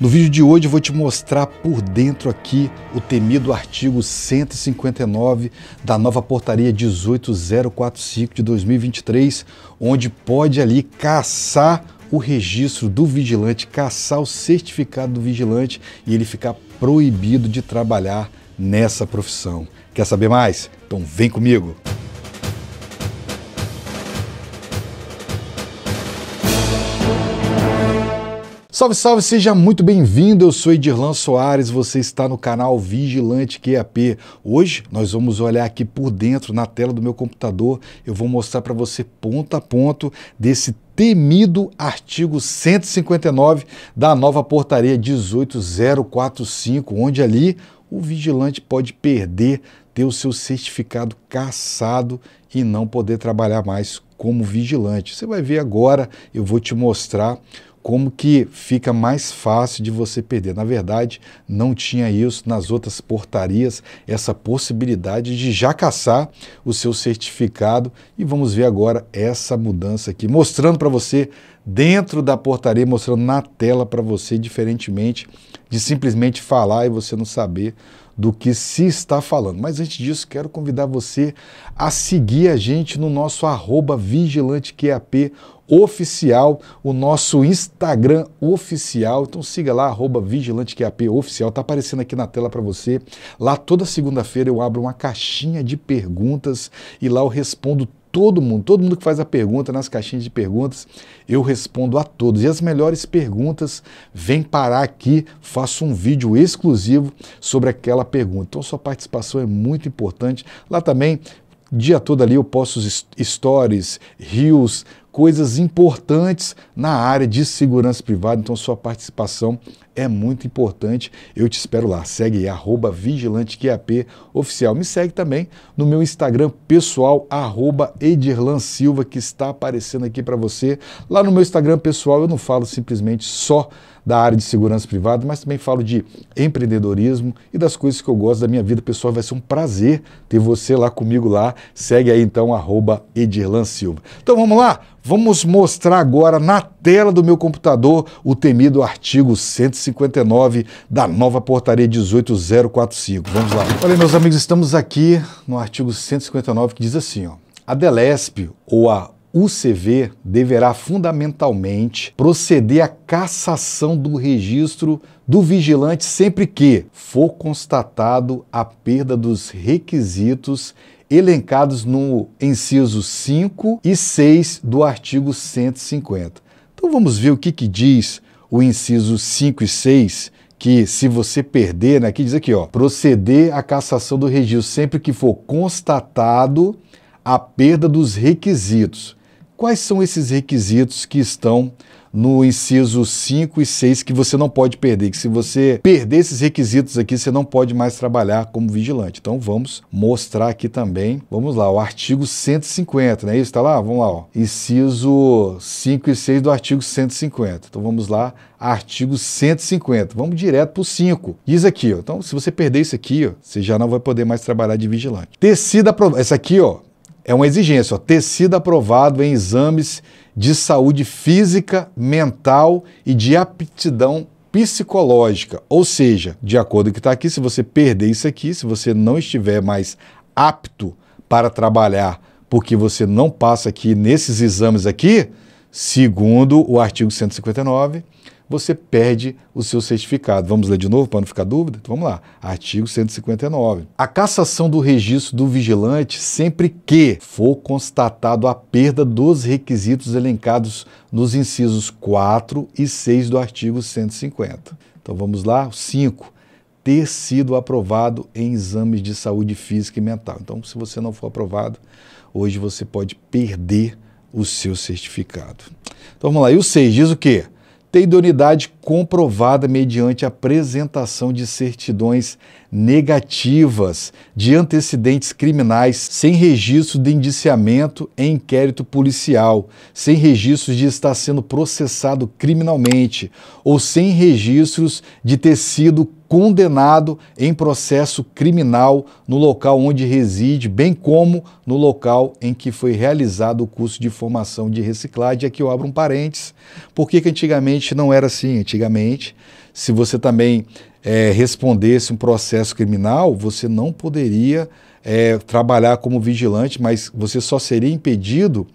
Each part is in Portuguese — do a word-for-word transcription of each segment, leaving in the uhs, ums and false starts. No vídeo de hoje eu vou te mostrar por dentro aqui o temido artigo cento e cinquenta e nove da nova portaria dezoito mil e quarenta e cinco de dois mil e vinte e três, onde pode ali caçar o registro do vigilante, caçar o certificado do vigilante e ele ficar proibido de trabalhar nessa profissão. Quer saber mais? Então vem comigo! Salve, salve! Seja muito bem-vindo, eu sou Edirlan Soares, você está no canal Vigilante Q A P. Hoje nós vamos olhar aqui por dentro, na tela do meu computador, eu vou mostrar para você ponto a ponto desse temido artigo cento e cinquenta e nove da nova portaria dezoito mil e quarenta e cinco, onde ali o vigilante pode perder, ter o seu certificado cassado e não poder trabalhar mais como vigilante. Você vai ver agora, eu vou te mostrar como que fica mais fácil de você perder. Na verdade, não tinha isso nas outras portarias, essa possibilidade de já caçar o seu certificado. E vamos ver agora essa mudança aqui, mostrando para você dentro da portaria, mostrando na tela para você, diferentemente de simplesmente falar e você não saber do que se está falando. Mas antes disso, quero convidar você a seguir a gente no nosso arroba VigilanteQAP oficial, o nosso Instagram oficial. Então siga lá, arroba VigilanteQAP oficial. Está aparecendo aqui na tela para você. Lá toda segunda-feira eu abro uma caixinha de perguntas e lá eu respondo todo mundo, todo mundo que faz a pergunta nas caixinhas de perguntas, eu respondo a todos. E as melhores perguntas vêm parar aqui, faço um vídeo exclusivo sobre aquela pergunta. Então sua participação é muito importante. Lá também, dia todo ali eu posto stories, reels, coisas importantes na área de segurança privada, então sua participação é muito importante. Eu te espero lá, segue aí, arroba VigilanteQAP oficial. Me segue também no meu Instagram pessoal, arroba Edirlan Silva, que está aparecendo aqui para você. Lá no meu Instagram pessoal eu não falo simplesmente só da área de segurança privada, mas também falo de empreendedorismo e das coisas que eu gosto da minha vida pessoal. Vai ser um prazer ter você lá comigo lá. Segue aí então, arroba Edirlan Silva. Então vamos lá, vamos mostrar agora na tela do meu computador o temido artigo cento e cinquenta e nove da nova portaria dezoito mil e quarenta e cinco. Vamos lá. Olha, meus amigos, estamos aqui no artigo cento e cinquenta e nove que diz assim, ó: a Delesp ou a U C V deverá fundamentalmente proceder à cassação do registro do vigilante sempre que for constatado a perda dos requisitos elencados no inciso cinco e seis do artigo cento e cinquenta. Então vamos ver o que, que diz o inciso cinco e seis, que se você perder, né, que diz aqui, ó, proceder à cassação do registro sempre que for constatado a perda dos requisitos. Quais são esses requisitos que estão no inciso cinco e seis que você não pode perder? Que se você perder esses requisitos aqui, você não pode mais trabalhar como vigilante. Então vamos mostrar aqui também. Vamos lá, o artigo cento e cinquenta, não é isso? Tá lá? Vamos lá, ó. Inciso cinco e seis do artigo cento e cinquenta. Então vamos lá, artigo cento e cinquenta. Vamos direto para o cinco. Diz aqui, ó. Então se você perder isso aqui, ó, você já não vai poder mais trabalhar de vigilante. Tecida aprovada. Essa aqui, ó, é uma exigência, ó, ter sido aprovado em exames de saúde física, mental e de aptidão psicológica. Ou seja, de acordo com o que está aqui, se você perder isso aqui, se você não estiver mais apto para trabalhar porque você não passa aqui nesses exames aqui, segundo o artigo cento e cinquenta e nove, você perde o seu certificado. Vamos ler de novo para não ficar dúvida? Então, vamos lá. Artigo cento e cinquenta e nove. A cassação do registro do vigilante sempre que for constatado a perda dos requisitos elencados nos incisos quatro e seis do artigo cento e cinquenta. Então vamos lá, cinco. Ter sido aprovado em exames de saúde física e mental. Então, se você não for aprovado, hoje você pode perder o seu certificado. Então vamos lá. E o seis diz o quê? Ter idoneidade comprovada mediante apresentação de certidões negativas de antecedentes criminais sem registro de indiciamento em inquérito policial, sem registros de estar sendo processado criminalmente ou sem registros de ter sido condenado em processo criminal no local onde reside, bem como no local em que foi realizado o curso de formação de reciclagem. Aqui eu abro um parênteses, porque que antigamente não era assim. Antigamente, se você também é, respondesse um processo criminal, você não poderia é, trabalhar como vigilante, mas você só seria impedido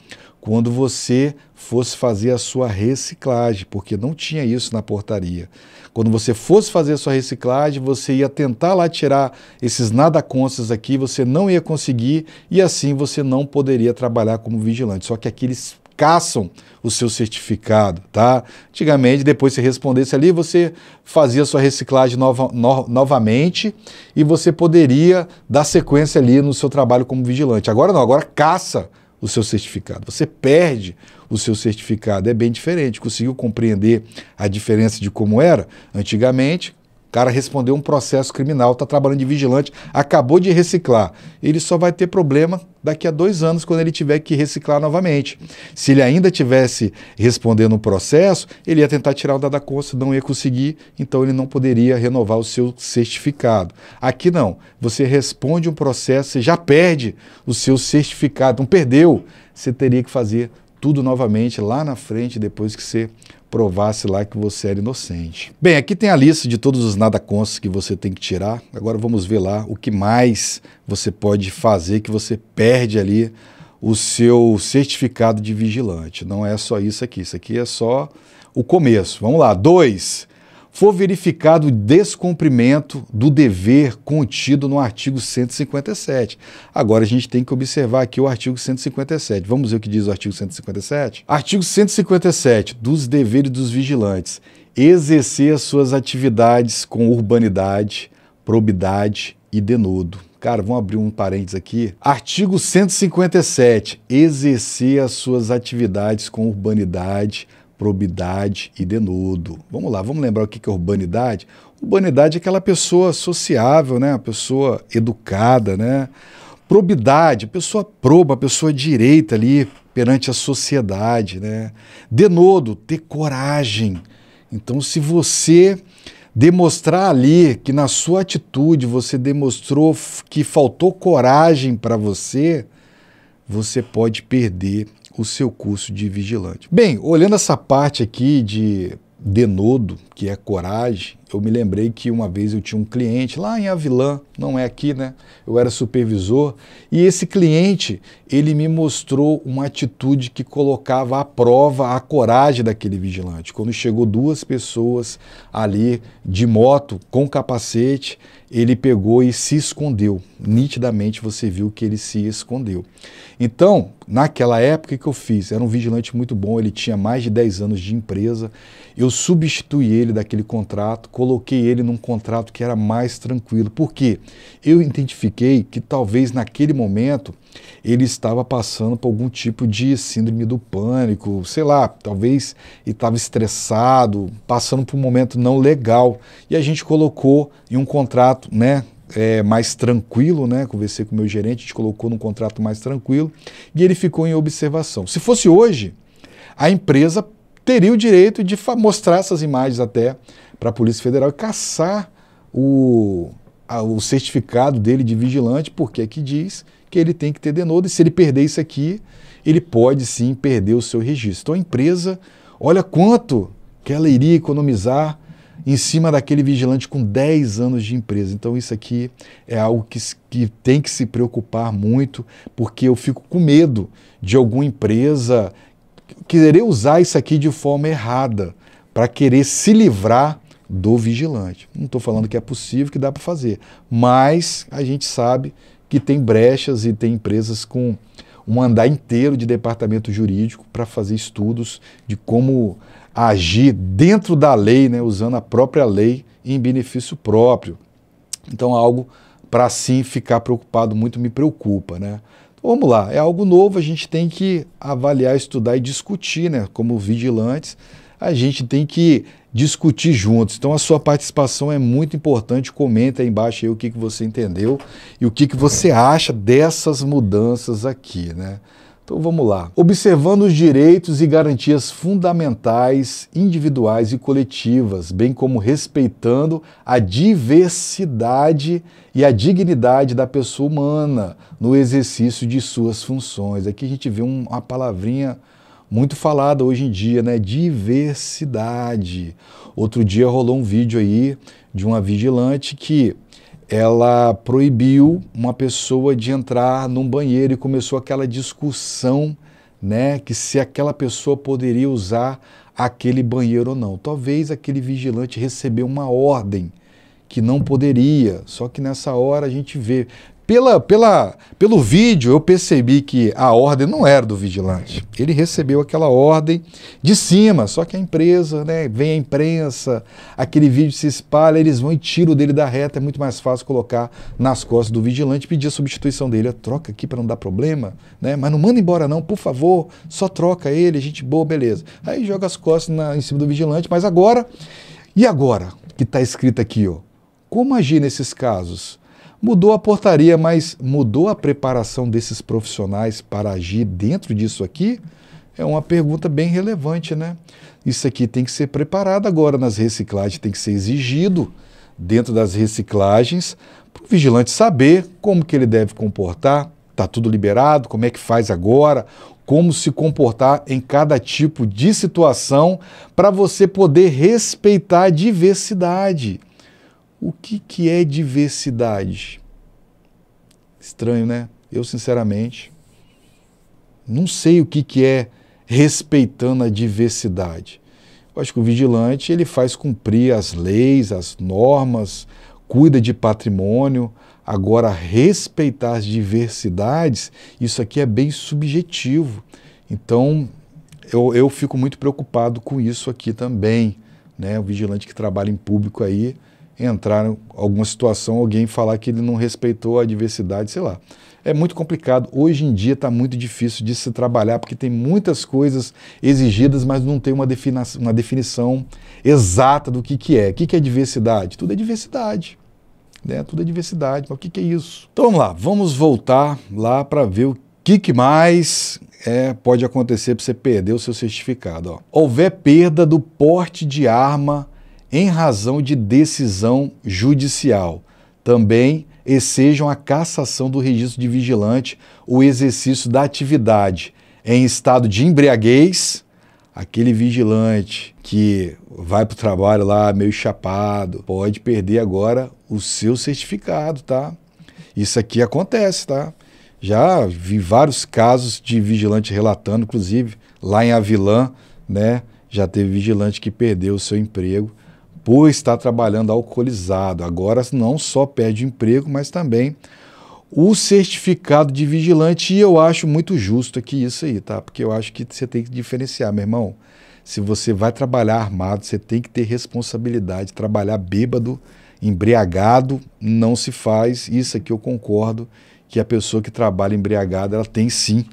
quando você fosse fazer a sua reciclagem, porque não tinha isso na portaria. Quando você fosse fazer a sua reciclagem, você ia tentar lá tirar esses nada constas aqui, você não ia conseguir e assim você não poderia trabalhar como vigilante. Só que aqui eles caçam o seu certificado, tá? Antigamente, depois que você respondesse ali, você fazia a sua reciclagem nova, no, novamente e você poderia dar sequência ali no seu trabalho como vigilante. Agora não, agora caça o seu certificado. Você perde o seu certificado. É bem diferente. Conseguiu compreender a diferença de como era? Antigamente, o cara respondeu um processo criminal, está trabalhando de vigilante, acabou de reciclar. Ele só vai ter problema daqui a dois anos, quando ele tiver que reciclar novamente. Se ele ainda tivesse respondendo um processo, ele ia tentar tirar o dada consta, não ia conseguir, então ele não poderia renovar o seu certificado. Aqui não. Você responde um processo, você já perde o seu certificado. Não perdeu. Você teria que fazer tudo novamente lá na frente, depois que você provasse lá que você era inocente. Bem, aqui tem a lista de todos os nada constas que você tem que tirar. Agora vamos ver lá o que mais você pode fazer que você perde ali o seu certificado de vigilante. Não é só isso aqui, isso aqui é só o começo. Vamos lá. Dois. For verificado o descumprimento do dever contido no artigo cento e cinquenta e sete. Agora a gente tem que observar aqui o artigo cento e cinquenta e sete. Vamos ver o que diz o artigo cento e cinquenta e sete? Artigo cento e cinquenta e sete dos deveres dos vigilantes. Exercer as suas atividades com urbanidade, probidade e denodo. Cara, vamos abrir um parênteses aqui. Artigo cento e cinquenta e sete. Exercer as suas atividades com urbanidade, probidade e denodo. Vamos lá, vamos lembrar o que é urbanidade? Urbanidade é aquela pessoa sociável, né? A pessoa educada, né? Probidade, pessoa proba, pessoa direita ali perante a sociedade, né? Denodo, ter coragem. Então, se você demonstrar ali que na sua atitude você demonstrou que faltou coragem para você, você pode perder o seu curso de vigilante. Bem, olhando essa parte aqui de denodo, que é coragem, eu me lembrei que uma vez eu tinha um cliente lá em Avilã, não é aqui, né? Eu era supervisor e esse cliente, ele me mostrou uma atitude que colocava à prova a coragem daquele vigilante. Quando chegou duas pessoas ali de moto com capacete, ele pegou e se escondeu. Nitidamente você viu que ele se escondeu. Então, naquela época que eu fiz, era um vigilante muito bom, ele tinha mais de dez anos de empresa, eu substituí ele daquele contrato, coloquei ele num contrato que era mais tranquilo, porque eu identifiquei que talvez naquele momento ele estava passando por algum tipo de síndrome do pânico, sei lá, talvez ele estava estressado, passando por um momento não legal, e a gente colocou em um contrato, né, é, mais tranquilo, né, conversei com o meu gerente, a gente colocou num contrato mais tranquilo, e ele ficou em observação. Se fosse hoje, a empresa teria o direito de mostrar essas imagens até para a Polícia Federal e caçar o, a, o certificado dele de vigilante, porque aqui diz que ele tem que ter denodo, e se ele perder isso aqui, ele pode sim perder o seu registro. Então a empresa, olha quanto que ela iria economizar em cima daquele vigilante com dez anos de empresa. Então isso aqui é algo que, que tem que se preocupar muito, porque eu fico com medo de alguma empresa querer usar isso aqui de forma errada, para querer se livrar do vigilante. Não estou falando que é possível, que dá para fazer, mas a gente sabe que tem brechas e tem empresas com um andar inteiro de departamento jurídico para fazer estudos de como agir dentro da lei, né, usando a própria lei em benefício próprio. Então, algo para sim ficar preocupado muito me preocupa, né? Então, vamos lá, é algo novo, a gente tem que avaliar, estudar e discutir, né? Como vigilantes, a gente tem que discutir juntos. Então a sua participação é muito importante, comenta aí embaixo aí o que, que você entendeu e o que, que você acha dessas mudanças aqui, né? Então vamos lá. Observando os direitos e garantias fundamentais, individuais e coletivas, bem como respeitando a diversidade e a dignidade da pessoa humana no exercício de suas funções. Aqui a gente vê uma palavrinha muito falada hoje em dia, né? Diversidade. Outro dia rolou um vídeo aí de uma vigilante que ela proibiu uma pessoa de entrar num banheiro e começou aquela discussão, né, que se aquela pessoa poderia usar aquele banheiro ou não. Talvez aquele vigilante recebeu uma ordem que não poderia, só que nessa hora a gente vê. Pela, pela, pelo vídeo eu percebi que a ordem não era do vigilante. Ele recebeu aquela ordem de cima, só que a empresa, né, vem a imprensa, aquele vídeo se espalha, eles vão e tiram dele da reta, é muito mais fácil colocar nas costas do vigilante, pedir a substituição dele. A troca aqui para não dar problema, né? Mas não manda embora não, por favor, só troca ele, gente boa, beleza. Aí joga as costas na, em cima do vigilante, mas agora, e agora que está escrito aqui, ó, como agir nesses casos? Mudou a portaria, mas mudou a preparação desses profissionais para agir dentro disso aqui? É uma pergunta bem relevante, né? Isso aqui tem que ser preparado agora nas reciclagens, tem que ser exigido dentro das reciclagens para o vigilante saber como que ele deve comportar, está tudo liberado, como é que faz agora, como se comportar em cada tipo de situação para você poder respeitar a diversidade. O que que é diversidade? Estranho, né? Eu, sinceramente, não sei o que que é respeitando a diversidade. Eu acho que o vigilante, ele faz cumprir as leis, as normas, cuida de patrimônio. Agora, respeitar as diversidades, isso aqui é bem subjetivo. Então, eu, eu fico muito preocupado com isso aqui também, né? O vigilante que trabalha em público aí, entrar em alguma situação, alguém falar que ele não respeitou a diversidade, sei lá. É muito complicado. Hoje em dia está muito difícil de se trabalhar, porque tem muitas coisas exigidas, mas não tem uma, defini- uma definição exata do que, que é. O que, que é diversidade? Tudo é diversidade. Né? Tudo é diversidade. Mas o que, que é isso? Então vamos lá, vamos voltar lá para ver o que, que mais é, pode acontecer para você perder o seu certificado. Ó. Houver perda do porte de arma em razão de decisão judicial. Também exijam a cassação do registro de vigilante o exercício da atividade em estado de embriaguez. Aquele vigilante que vai para o trabalho lá meio chapado pode perder agora o seu certificado, tá? Isso aqui acontece, tá? Já vi vários casos de vigilante relatando, inclusive lá em Avilã, né? Já teve vigilante que perdeu o seu emprego por estar trabalhando alcoolizado. Agora não só perde o emprego, mas também o certificado de vigilante. E eu acho muito justo aqui isso aí, tá? Porque eu acho que você tem que diferenciar, meu irmão. Se você vai trabalhar armado, você tem que ter responsabilidade. Trabalhar bêbado, embriagado, não se faz. Isso aqui eu concordo, que a pessoa que trabalha embriagada, ela tem sim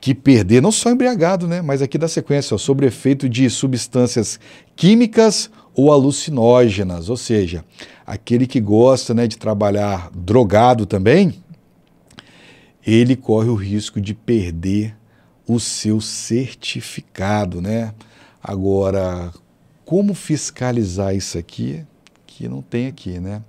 que perder, não só embriagado, né? Mas aqui da sequência, ó, sobre efeito de substâncias químicas ou alucinógenas, ou seja, aquele que gosta, né, de trabalhar drogado também, ele corre o risco de perder o seu certificado, né? Agora, como fiscalizar isso aqui? Que não tem aqui, né?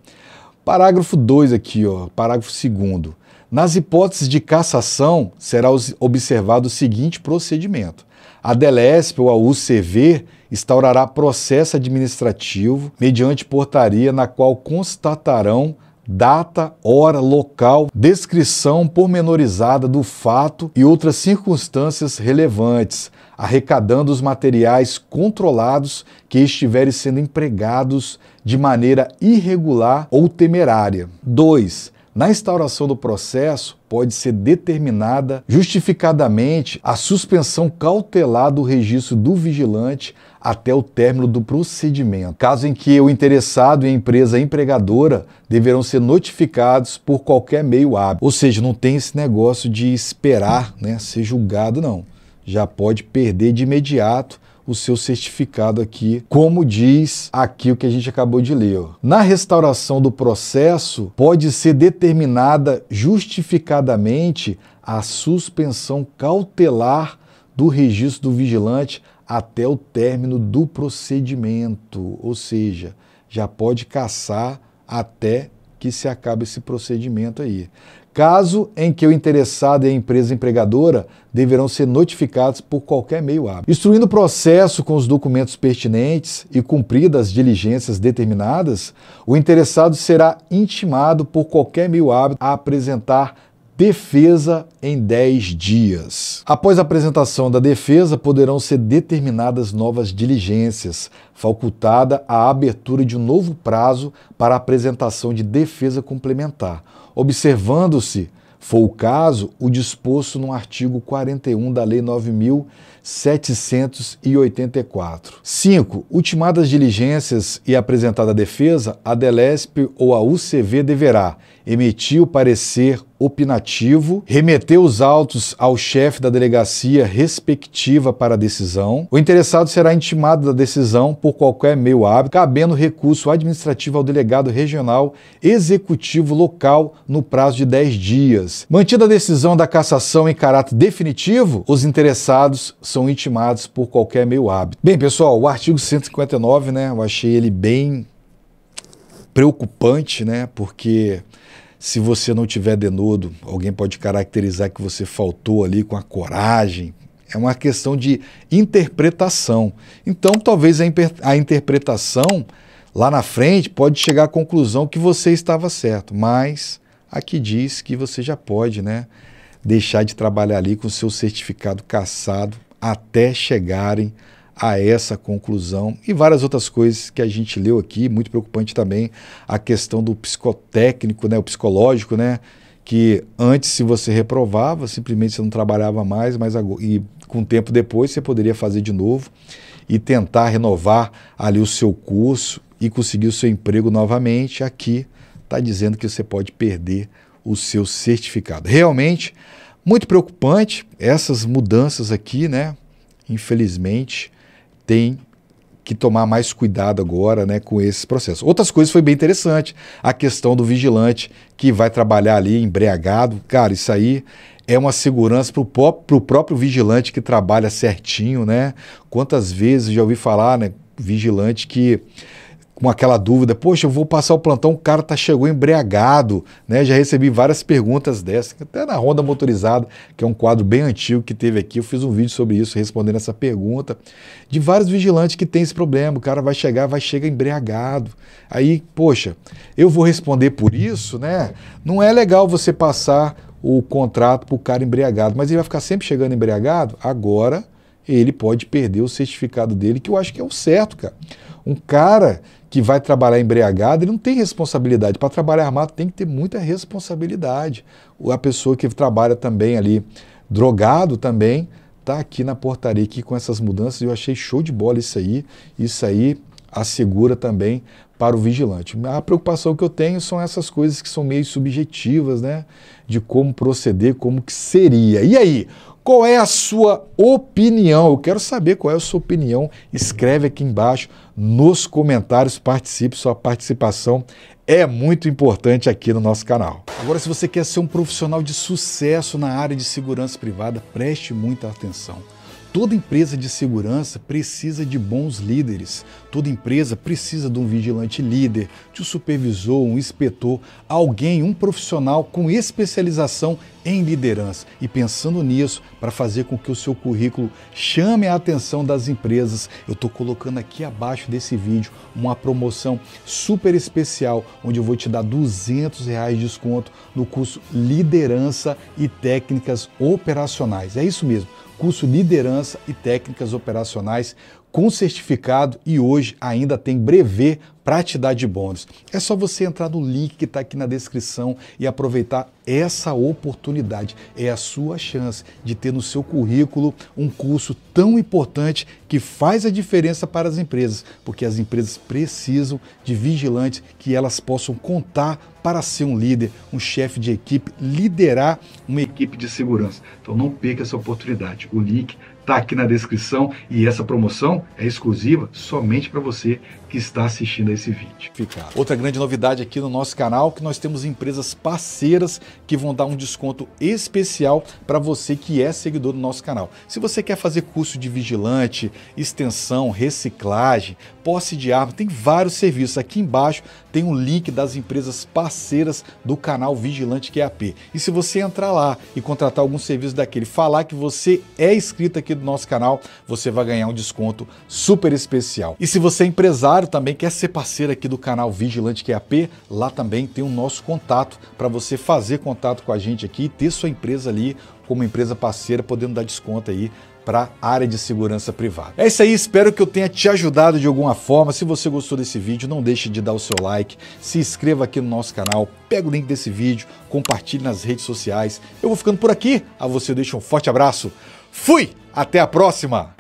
Parágrafo dois aqui, ó, parágrafo segundo. Nas hipóteses de cassação, será observado o seguinte procedimento. A Delesp ou a U C V instaurará processo administrativo mediante portaria na qual constatarão data, hora, local, descrição pormenorizada do fato e outras circunstâncias relevantes, arrecadando os materiais controlados que estiverem sendo empregados de maneira irregular ou temerária. dois. Na instauração do processo, pode ser determinada justificadamente a suspensão cautelar do registro do vigilante até o término do procedimento, caso em que o interessado e a empresa empregadora deverão ser notificados por qualquer meio hábil. Ou seja, não tem esse negócio de esperar, né, ser julgado, não. Já pode perder de imediato o seu certificado aqui, como diz aqui o que a gente acabou de ler. Ó. Na restauração do processo, pode ser determinada justificadamente a suspensão cautelar do registro do vigilante até o término do procedimento, ou seja, já pode cassar até que se acabe esse procedimento aí. Caso em que o interessado e a empresa empregadora deverão ser notificados por qualquer meio hábil. Instruindo o processo com os documentos pertinentes e cumpridas as diligências determinadas, o interessado será intimado por qualquer meio hábil a apresentar defesa em dez dias. Após a apresentação da defesa, poderão ser determinadas novas diligências, facultada a abertura de um novo prazo para a apresentação de defesa complementar, observando-se, for o caso, o disposto no artigo quarenta e um da Lei nove mil setecentos e oitenta e quatro. cinco. Ultimadas diligências e apresentada a defesa, a Delesp ou a U C V deverá emitir o parecer opinativo, remeter os autos ao chefe da delegacia respectiva para a decisão. O interessado será intimado da decisão por qualquer meio hábil, cabendo recurso administrativo ao delegado regional executivo local no prazo de dez dias. Mantida a decisão da cassação em caráter definitivo, os interessados são intimados por qualquer meio hábil. Bem, pessoal, o artigo cento e cinquenta e nove, né, eu achei ele bem preocupante, né, porque se você não tiver denodo, alguém pode caracterizar que você faltou ali com a coragem. É uma questão de interpretação. Então, talvez a, a interpretação lá na frente pode chegar à conclusão que você estava certo, mas aqui diz que você já pode, né, deixar de trabalhar ali com o seu certificado cassado até chegarem a essa conclusão e várias outras coisas que a gente leu aqui. Muito preocupante também a questão do psicotécnico, né, o psicológico, né, que antes, se você reprovava, simplesmente você não trabalhava mais, mas e com o tempo depois você poderia fazer de novo e tentar renovar ali o seu curso e conseguir o seu emprego novamente. Aqui está dizendo que você pode perder o seu certificado. Realmente, muito preocupante essas mudanças aqui, né? Infelizmente, tem que tomar mais cuidado agora, né, com esses processos. Outras coisas foi bem interessante, a questão do vigilante que vai trabalhar ali embriagado. Cara, isso aí é uma segurança para o próprio vigilante que trabalha certinho, né? Quantas vezes já ouvi falar, né, vigilante que com aquela dúvida, poxa, eu vou passar o plantão, o cara tá, chegou embriagado, né? Já recebi várias perguntas dessas, até na Ronda Motorizada, que é um quadro bem antigo que teve aqui, eu fiz um vídeo sobre isso, respondendo essa pergunta, de vários vigilantes que tem esse problema, o cara vai chegar, vai chegar embriagado, aí, poxa, eu vou responder por isso, né? Não é legal você passar o contrato pro cara embriagado, mas ele vai ficar sempre chegando embriagado? Agora, ele pode perder o certificado dele, que eu acho que é o certo, cara. Um cara que vai trabalhar embriagado, ele não tem responsabilidade. Para trabalhar armado tem que ter muita responsabilidade. A pessoa que trabalha também ali, drogado também, está aqui na portaria aqui com essas mudanças. Eu achei show de bola isso aí. Isso aí assegura também para o vigilante. A preocupação que eu tenho são essas coisas que são meio subjetivas, né? De como proceder, como que seria. E aí? Qual é a sua opinião? Eu quero saber qual é a sua opinião. Escreve aqui embaixo nos comentários, participe, sua participação é muito importante aqui no nosso canal. Agora, se você quer ser um profissional de sucesso na área de segurança privada, preste muita atenção. Toda empresa de segurança precisa de bons líderes. Toda empresa precisa de um vigilante líder, de um supervisor, um inspetor, alguém, um profissional com especialização em liderança. E pensando nisso, para fazer com que o seu currículo chame a atenção das empresas, eu estou colocando aqui abaixo desse vídeo uma promoção super especial, onde eu vou te dar duzentos reais de desconto no curso Liderança e Técnicas Operacionais. É isso mesmo. Curso Liderança e Técnicas Operacionais com certificado e hoje ainda tem brevê para te dar de bônus. É só você entrar no link que está aqui na descrição e aproveitar essa oportunidade. É a sua chance de ter no seu currículo um curso tão importante que faz a diferença para as empresas, porque as empresas precisam de vigilantes que elas possam contar para ser um líder, um chefe de equipe, liderar uma equipe de segurança. Então não perca essa oportunidade. O link está aqui na descrição e essa promoção é exclusiva somente para você que está assistindo a esse vídeo. Outra grande novidade aqui no nosso canal, que nós temos empresas parceiras que vão dar um desconto especial para você que é seguidor do nosso canal. Se você quer fazer curso de vigilante, extensão, reciclagem, posse de arma, tem vários serviços. Aqui embaixo tem um link das empresas parceiras do canal Vigilante Q A P. E se você entrar lá e contratar algum serviço daquele, falar que você é inscrito aqui do nosso canal, você vai ganhar um desconto super especial. E se você é empresário, também quer ser parceiro aqui do canal Vigilante Q A P, lá também tem o nosso contato para você fazer contato com a gente aqui e ter sua empresa ali como empresa parceira, podendo dar desconto aí para a área de segurança privada. É isso aí, espero que eu tenha te ajudado de alguma forma. Se você gostou desse vídeo, não deixe de dar o seu like, se inscreva aqui no nosso canal, pega o link desse vídeo, compartilhe nas redes sociais. Eu vou ficando por aqui, a você eu deixo um forte abraço, fui, até a próxima!